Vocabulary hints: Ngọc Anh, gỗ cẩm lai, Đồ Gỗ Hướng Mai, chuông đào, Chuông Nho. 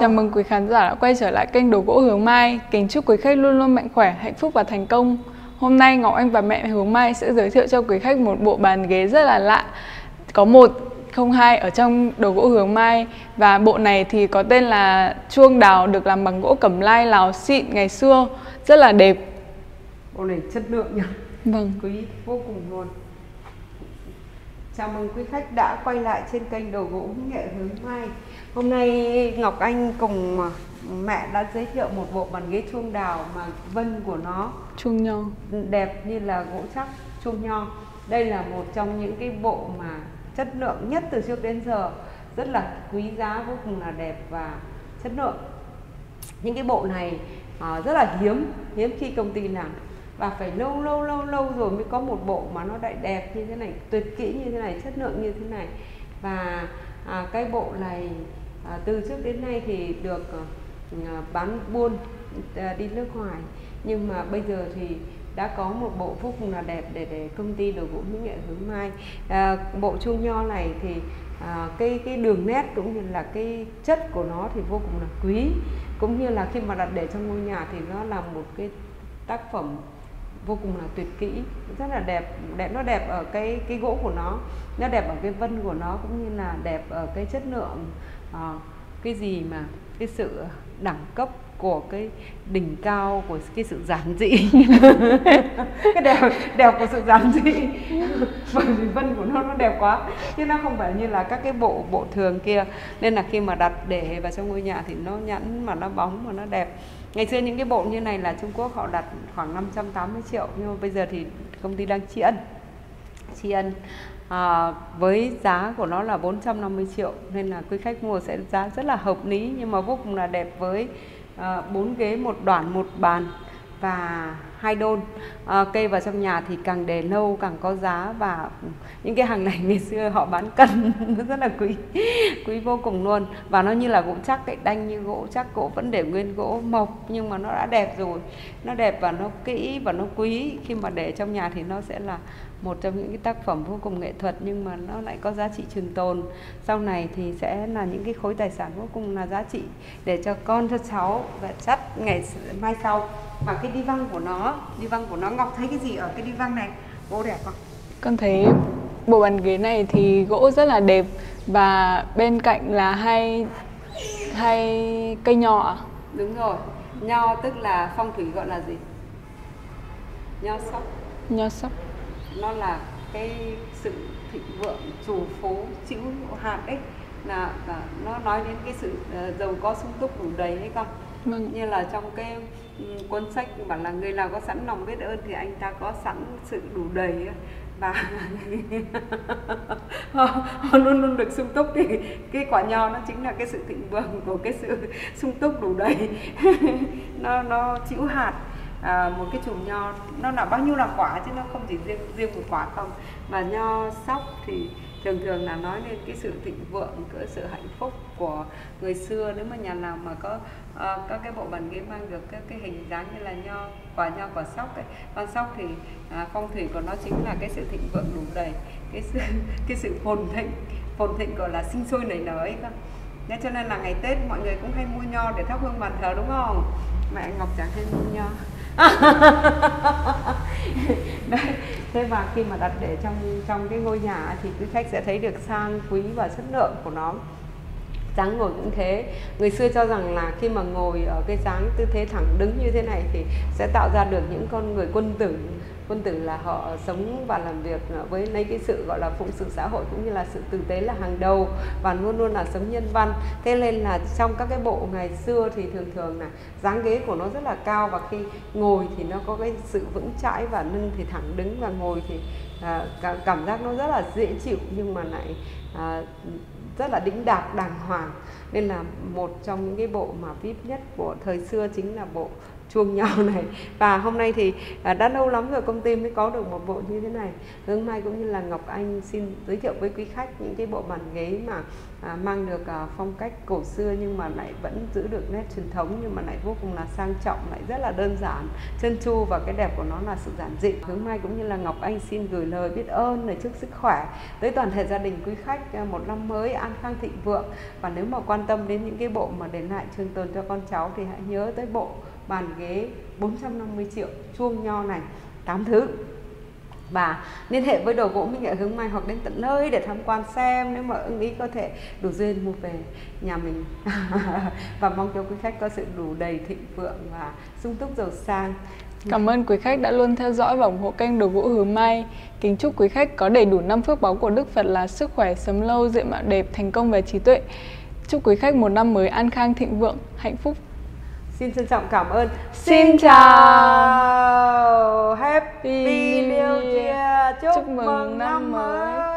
Chào mừng quý khán giả đã quay trở lại kênh Đồ Gỗ Hướng Mai. Kính chúc quý khách luôn luôn mạnh khỏe, hạnh phúc và thành công. Hôm nay Ngọc Anh và mẹ Hướng Mai sẽ giới thiệu cho quý khách một bộ bàn ghế rất là lạ, có 102 ở trong Đồ Gỗ Hướng Mai. Và bộ này thì có tên là chuông đào, được làm bằng gỗ cẩm lai Lào xịn ngày xưa, rất là đẹp. Bộ này chất lượng nhỉ? Vâng, quý vô cùng luôn. Chào mừng quý khách đã quay lại trên kênh Đồ Gỗ Nghệ Hướng Mai. Hôm nay Ngọc Anh cùng mẹ đã giới thiệu một bộ bàn ghế chuông đào mà vân của nó chuông nho đẹp như là gỗ chắc chuông nho. Đây là một trong những cái bộ mà chất lượng nhất từ trước đến giờ, rất là quý giá, vô cùng là đẹp và chất lượng. Những cái bộ này rất là hiếm khi công ty làm, và phải lâu rồi mới có một bộ mà nó lại đẹp như thế này, tuyệt kỹ như thế này, chất lượng như thế này. Và cái bộ này từ trước đến nay thì được bán buôn đi nước ngoài, nhưng mà bây giờ thì đã có một bộ vô cùng là đẹp để công ty Đồ Gỗ Mỹ Nghệ Hướng Mai. Bộ chuông nho này thì cái đường nét cũng như là cái chất của nó thì vô cùng là quý, cũng như là khi mà đặt để trong ngôi nhà thì nó là một cái tác phẩm vô cùng là tuyệt kỹ, rất là đẹp. Nó đẹp ở cái gỗ của nó, nó đẹp ở cái vân của nó, cũng như là đẹp ở cái chất lượng, cái gì mà cái sự đẳng cấp của cái đỉnh cao của cái sự giản dị. Cái đẹp của sự giản dị, bởi vì vân của nó đẹp quá, chứ nó không phải như là các cái bộ thường kia. Nên là khi mà đặt để vào trong ngôi nhà thì nó nhẵn mà nó bóng mà nó đẹp. Ngày xưa những cái bộ như này là Trung Quốc họ đặt khoảng 580 triệu, nhưng mà bây giờ thì công ty đang tri ân với giá của nó là 450 triệu. Nên là quý khách mua sẽ giá rất là hợp lý, nhưng mà vô cùng là đẹp, với 4 ghế, một đoàn, một bàn và 2 đôn. Cây vào trong nhà thì càng để lâu càng có giá, và những cái hàng này ngày xưa họ bán cân, nó rất là quý vô cùng luôn. Và nó như là gỗ chắc, cái đanh như gỗ chắc, gỗ vẫn để nguyên gỗ mộc nhưng mà nó đã đẹp rồi, nó đẹp và nó kỹ và nó quý. Khi mà để trong nhà thì nó sẽ là một trong những cái tác phẩm vô cùng nghệ thuật, nhưng mà nó lại có giá trị trường tồn. Sau này thì sẽ là những cái khối tài sản vô cùng là giá trị để cho con, cho cháu và chắc ngày mai sau. Và cái đi văn của nó, Ngọc thấy cái gì ở cái đi văn này? Gỗ đẹp không? Con thấy bộ bàn ghế này thì gỗ rất là đẹp, và bên cạnh là hai cây nho ạ? Đúng rồi, nho tức là phong thủy gọi là gì? Nho sóc. Nho sóc. Nó là cái sự thịnh vượng, trù phú, chữ hạt ấy, là nó nói đến cái sự giàu có, sung túc, đủ đầy ấy con. Vâng. Như là trong cái cuốn sách bảo là người nào có sẵn lòng biết ơn thì anh ta có sẵn sự đủ đầy ấy. Và họ luôn luôn được sung túc, thì cái quả nho nó chính là cái sự thịnh vượng của cái sự sung túc đủ đầy. nó chịu hạt. Một cái chùm nho nó là bao nhiêu là quả, chứ nó không chỉ riêng một quả không. Mà nho sóc thì thường là nói lên cái sự thịnh vượng, cái sự hạnh phúc của người xưa. Nếu mà nhà nào mà có các cái bộ bàn ghế mang được các cái hình dáng như là nho, quả sóc ấy. Còn sóc thì phong thủy của nó chính là cái sự thịnh vượng đủ đầy, cái sự phồn thịnh gọi là sinh sôi nảy nở ấy cơ. Nên cho nên là ngày Tết mọi người cũng hay mua nho để thắp hương bàn thờ, đúng không? Mẹ Ngọc chẳng hay mua nho. Đấy. Thế và khi mà đặt để trong cái ngôi nhà thì quý khách sẽ thấy được sang quý và chất lượng của nó. Dáng ngồi cũng thế, người xưa cho rằng là khi mà ngồi ở cái dáng tư thế thẳng đứng như thế này thì sẽ tạo ra được những con người quân tử. Quân tử là họ sống và làm việc với lấy cái sự gọi là phụng sự xã hội cũng như là sự tử tế là hàng đầu, và luôn luôn là sống nhân văn. Thế nên là trong các cái bộ ngày xưa thì thường là dáng ghế của nó rất là cao, và khi ngồi thì nó có cái sự vững chãi, và lưng thì thẳng đứng, và ngồi thì cảm giác nó rất là dễ chịu, nhưng mà lại rất là đĩnh đạc, đàng hoàng. Nên là một trong những cái bộ mà VIP nhất của thời xưa chính là bộ chuông nho này. Và hôm nay thì đã lâu lắm rồi công ty mới có được một bộ như thế này. Hướng Mai cũng như là Ngọc Anh xin giới thiệu với quý khách những cái bộ bàn ghế mà mang được phong cách cổ xưa nhưng mà lại vẫn giữ được nét truyền thống, nhưng mà lại vô cùng là sang trọng, lại rất là đơn giản, chân chu, và cái đẹp của nó là sự giản dị. Hướng Mai cũng như là Ngọc Anh xin gửi lời biết ơn lời chúc sức khỏe tới toàn thể gia đình quý khách một năm mới an khang thịnh vượng. Và nếu mà quan tâm đến những cái bộ mà để lại trường tồn cho con cháu thì hãy nhớ tới bộ bàn ghế 450 triệu chuông nho này, 8 thứ. Và liên hệ với Đồ Gỗ Minh Nghệ Hướng Mai hoặc đến tận nơi để tham quan xem, nếu mà ưng ý có thể đủ duyên mua về nhà mình. Và mong cho quý khách có sự đủ đầy thịnh vượng và sung túc giàu sang. Cảm ơn quý khách đã luôn theo dõi và ủng hộ kênh Đồ Gỗ Hướng Mai. Kính chúc quý khách có đầy đủ 5 phước báu của Đức Phật là sức khỏe, sống lâu, diện mạo đẹp, thành công và trí tuệ. Chúc quý khách một năm mới an khang thịnh vượng, hạnh phúc. Xin trân trọng cảm ơn. Xin chào. Happy New Year. Chúc mừng năm mới.